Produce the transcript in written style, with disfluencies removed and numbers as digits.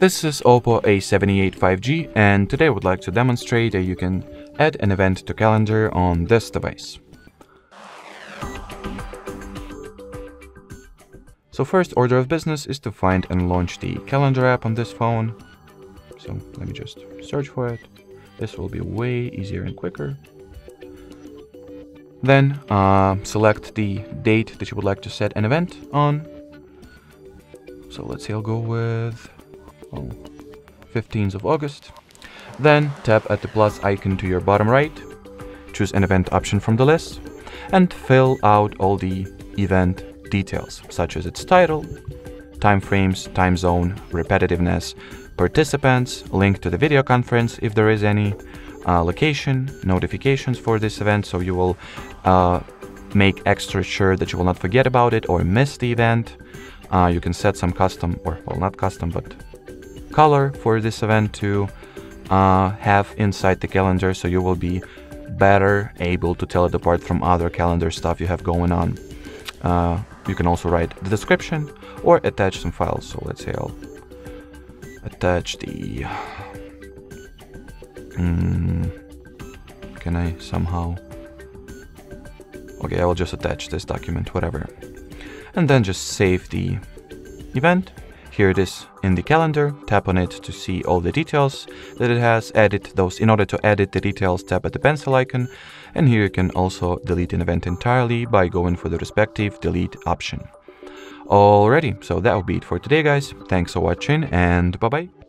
This is Oppo A78 5G, and today I would like to demonstrate that you can add an event to calendar on this device. So first order of business is to find and launch the calendar app on this phone. So let me just search for it. This will be way easier and quicker. Then select the date that you would like to set an event on. So let's see, I'll go with 15th of August. Then tap at the plus icon to your bottom right, choose an event option from the list, and fill out all the event details, such as its title, time frames, time zone, repetitiveness, participants, link to the video conference if there is any, location, notifications for this event, so you will make extra sure that you will not forget about it or miss the event. You can set some custom, or well, not custom, but color for this event to have inside the calendar, so you will be better able to tell it apart from other calendar stuff you have going on. You can also write the description or attach some files. So let's say I'll attach the can I somehow, okay, I will just attach this document, whatever, and then just save the event. Here it is in the calendar. Tap on it to see all the details that it has. Edit those. In order to edit the details, tap at the pencil icon, and here you can also delete an event entirely by going for the respective delete option. Alrighty, so that will be it for today, guys. Thanks for watching, and bye-bye.